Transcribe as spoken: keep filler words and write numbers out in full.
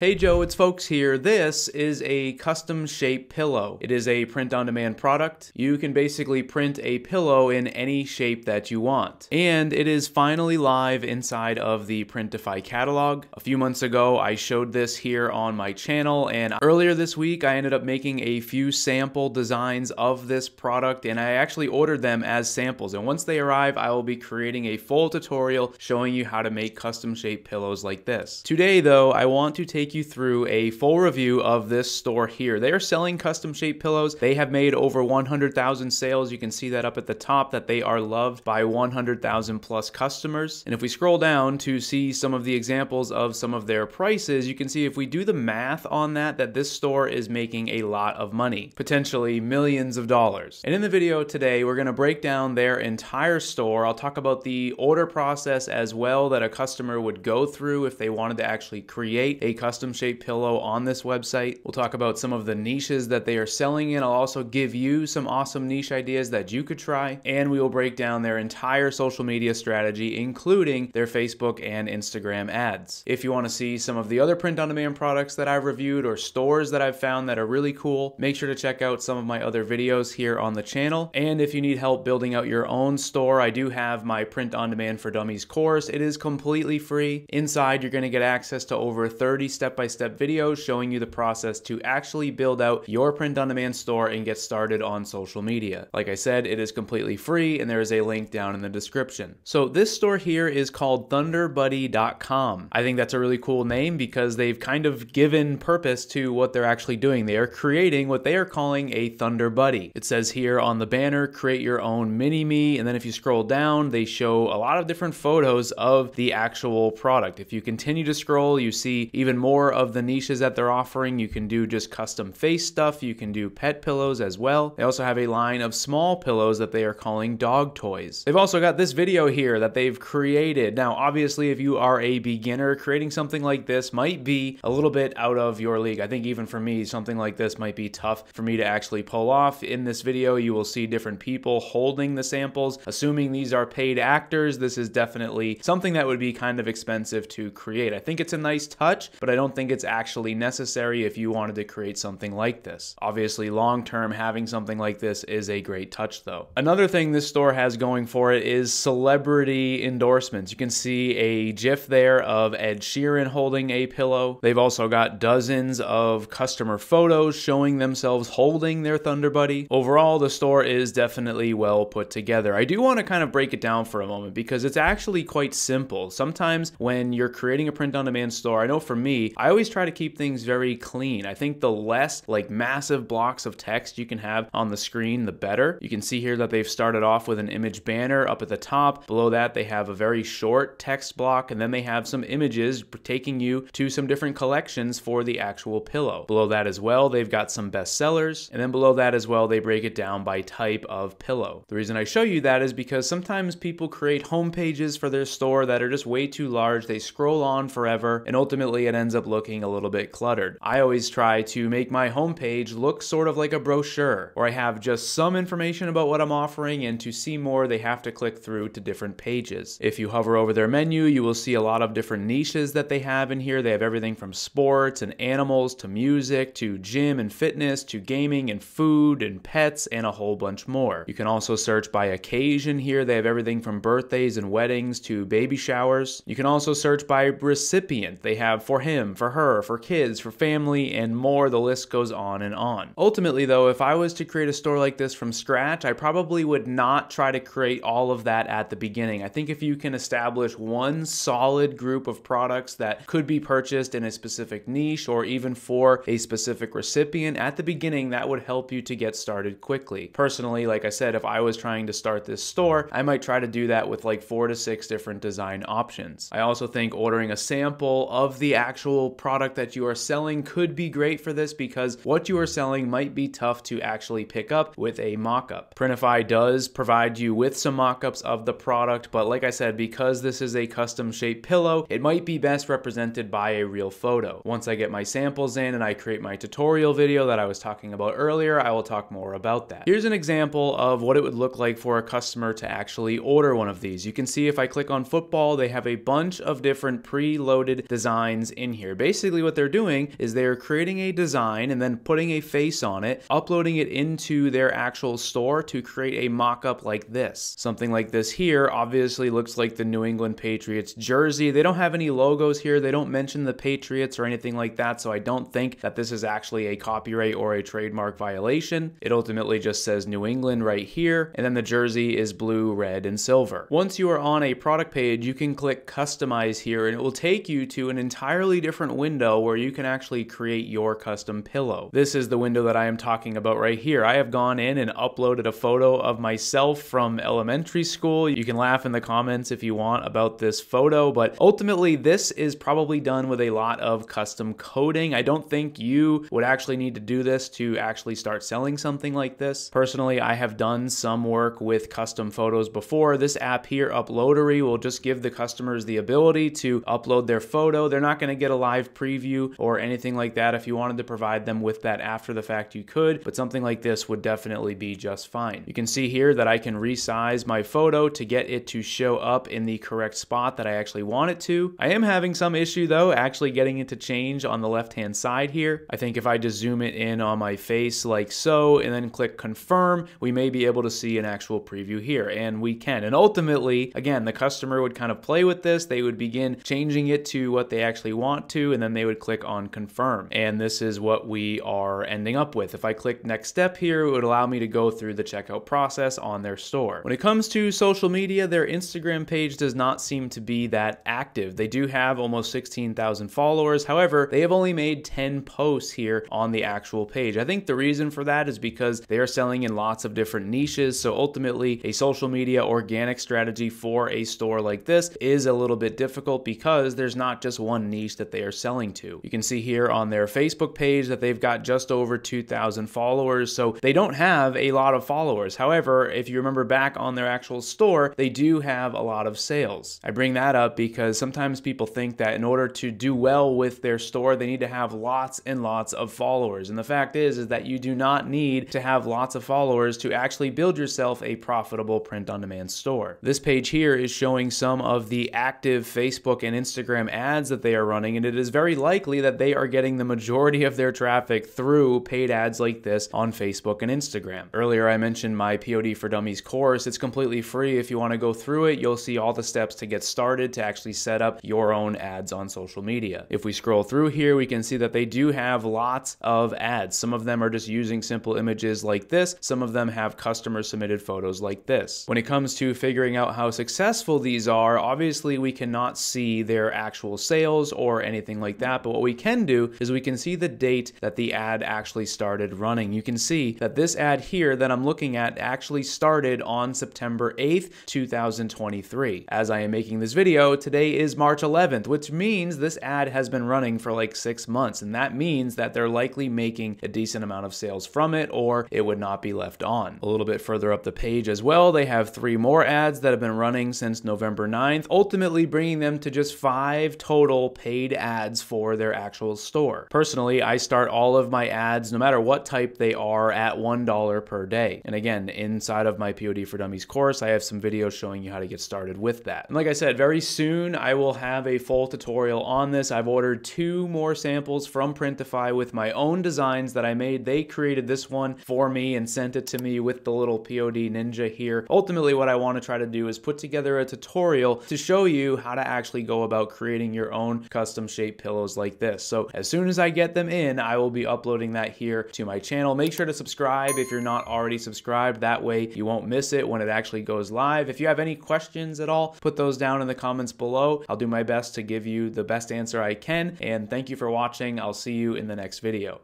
Hey Joe, it's Folks here. This is a custom shape pillow. It is a print-on-demand product. You can basically print a pillow in any shape that you want. And it is finally live inside of the Printify catalog. A few months ago, I showed this here on my channel, and earlier this week, I ended up making a few sample designs of this product, and I actually ordered them as samples. And once they arrive, I will be creating a full tutorial showing you how to make custom shape pillows like this. Today though, I want to take you through a full review of this store here. They are selling custom shaped pillows. They have made over one hundred thousand sales. You can see that up at the top that they are loved by one hundred thousand plus customers. And if we scroll down to see some of the examples of some of their prices, you can see if we do the math on that, that this store is making a lot of money, potentially millions of dollars. And in the video today, we're going to break down their entire store. I'll talk about the order process as well that a customer would go through if they wanted to actually create a custom custom shaped pillow on this website. We'll talk about some of the niches that they are selling in. I'll also give you some awesome niche ideas that you could try, and we will break down their entire social media strategy, including their Facebook and Instagram ads. If you want to see some of the other print-on-demand products that I've reviewed or stores that I've found that are really cool, make sure to check out some of my other videos here on the channel. And if you need help building out your own store, I do have my Print-on-Demand for Dummies course. It is completely free. Inside, you're going to get access to over thirty steps step-by-step videos showing you the process to actually build out your print-on-demand store and get started on social media. Like I said, it is completely free, and there is a link down in the description. So this store here is called thunder buddy dot com. I think that's a really cool name because they've kind of given purpose to what they're actually doing. They are creating what they are calling a Thunder Buddy. It says here on the banner, create your own mini-me, and then if you scroll down, they show a lot of different photos of the actual product. If you continue to scroll, you see even more more of the niches that they're offering. You can do just custom face stuff. You can do pet pillows as well. They also have a line of small pillows that they are calling dog toys. They've also got this video here that they've created. Now, obviously, if you are a beginner, creating something like this might be a little bit out of your league. I think even for me, something like this might be tough for me to actually pull off. In this video, you will see different people holding the samples. Assuming these are paid actors, this is definitely something that would be kind of expensive to create. I think it's a nice touch, but I I don't think it's actually necessary if you wanted to create something like this. Obviously, long-term, having something like this is a great touch though. Another thing this store has going for it is celebrity endorsements. You can see a GIF there of Ed Sheeran holding a pillow. They've also got dozens of customer photos showing themselves holding their Thunder Buddy. Overall, the store is definitely well put together. I do want to kind of break it down for a moment because it's actually quite simple. Sometimes when you're creating a print-on-demand store, I know for me, I always try to keep things very clean. I think the less like massive blocks of text you can have on the screen, the better. You can see here that they've started off with an image banner up at the top. Below that, they have a very short text block, and then they have some images taking you to some different collections for the actual pillow. Below that as well, they've got some bestsellers, and then below that as well, they break it down by type of pillow. The reason I show you that is because sometimes people create home pages for their store that are just way too large. They scroll on forever, and ultimately it ends up up looking a little bit cluttered. I always try to make my homepage look sort of like a brochure, where I have just some information about what I'm offering, and to see more, they have to click through to different pages. If you hover over their menu, you will see a lot of different niches that they have in here. They have everything from sports and animals to music to gym and fitness to gaming and food and pets and a whole bunch more. You can also search by occasion here. They have everything from birthdays and weddings to baby showers. You can also search by recipient. They have for him, for her, for kids, for family, and more. The list goes on and on. Ultimately though, if I was to create a store like this from scratch, I probably would not try to create all of that at the beginning. I think if you can establish one solid group of products that could be purchased in a specific niche or even for a specific recipient at the beginning, that would help you to get started quickly. Personally, like I said, if I was trying to start this store, I might try to do that with like four to six different design options. I also think ordering a sample of the actual product that you are selling could be great for this, because what you are selling might be tough to actually pick up with a mock-up. Printify does provide you with some mock-ups of the product, but like I said, because this is a custom shaped pillow, it might be best represented by a real photo. Once I get my samples in and I create my tutorial video that I was talking about earlier, I will talk more about that. Here's an example of what it would look like for a customer to actually order one of these. You can see if I click on football, they have a bunch of different pre-loaded designs in here. here. Basically what they're doing is they are creating a design and then putting a face on it, uploading it into their actual store to create a mock-up like this. Something like this here obviously looks like the New England Patriots jersey. They don't have any logos here. They don't mention the Patriots or anything like that, so I don't think that this is actually a copyright or a trademark violation. It ultimately just says New England right here, and then the jersey is blue, red, and silver. Once you are on a product page, you can click Customize here, and it will take you to an entirely different window where you can actually create your custom pillow. This is the window that I am talking about right here. I have gone in and uploaded a photo of myself from elementary school. You can laugh in the comments if you want about this photo, but ultimately this is probably done with a lot of custom coding. I don't think you would actually need to do this to actually start selling something like this. Personally, I have done some work with custom photos before. This app here, Uploadery, will just give the customers the ability to upload their photo. They're not going to get a live preview or anything like that. If you wanted to provide them with that after the fact, you could, but something like this would definitely be just fine. You can see here that I can resize my photo to get it to show up in the correct spot that I actually want it to. I am having some issue though, actually getting it to change on the left-hand side here. I think if I just zoom it in on my face like so, and then click confirm, we may be able to see an actual preview here, and we can. And ultimately, again, the customer would kind of play with this. They would begin changing it to what they actually want to, and then they would click on confirm. And this is what we are ending up with. If I click next step here, it would allow me to go through the checkout process on their store. When it comes to social media, their Instagram page does not seem to be that active. They do have almost sixteen thousand followers. However, they have only made ten posts here on the actual page. I think the reason for that is because they are selling in lots of different niches. So ultimately, a social media organic strategy for a store like this is a little bit difficult because there's not just one niche that they are selling to. You can see here on their Facebook page that they've got just over two thousand followers. So they don't have a lot of followers. However, if you remember back on their actual store, they do have a lot of sales. I bring that up because sometimes people think that in order to do well with their store, they need to have lots and lots of followers. And the fact is, is that you do not need to have lots of followers to actually build yourself a profitable print-on-demand store. This page here is showing some of the active Facebook and Instagram ads that they are running, and it is very likely that they are getting the majority of their traffic through paid ads like this on Facebook and Instagram. Earlier, I mentioned my P O D for Dummies course. It's completely free. If you want to go through it, you'll see all the steps to get started to actually set up your own ads on social media. If we scroll through here, we can see that they do have lots of ads. Some of them are just using simple images like this. Some of them have customer submitted photos like this. When it comes to figuring out how successful these are, obviously we cannot see their actual sales or anything like that, but what we can do is we can see the date that the ad actually started running. You can see that this ad here that I'm looking at actually started on September eighth, two thousand twenty-three. As I am making this video, today is March eleventh, which means this ad has been running for like six months, and that means that they're likely making a decent amount of sales from it, or it would not be left on. A little bit further up the page as well, they have three more ads that have been running since November ninth, ultimately bringing them to just five total paid ads for their actual store. Personally, I start all of my ads, no matter what type they are, at one dollar per day. And again, inside of my P O D for Dummies course, I have some videos showing you how to get started with that. And like I said, very soon I will have a full tutorial on this. I've ordered two more samples from Printify with my own designs that I made. They created this one for me and sent it to me with the little P O D Ninja here. Ultimately, what I want to try to do is put together a tutorial to show you how to actually go about creating your own custom shaped pillows like this. So as soon as I get them in, I will be uploading that here to my channel. Make sure to subscribe if you're not already subscribed. That way you won't miss it when it actually goes live. If you have any questions at all, put those down in the comments below. I'll do my best to give you the best answer I can. And thank you for watching. I'll see you in the next video.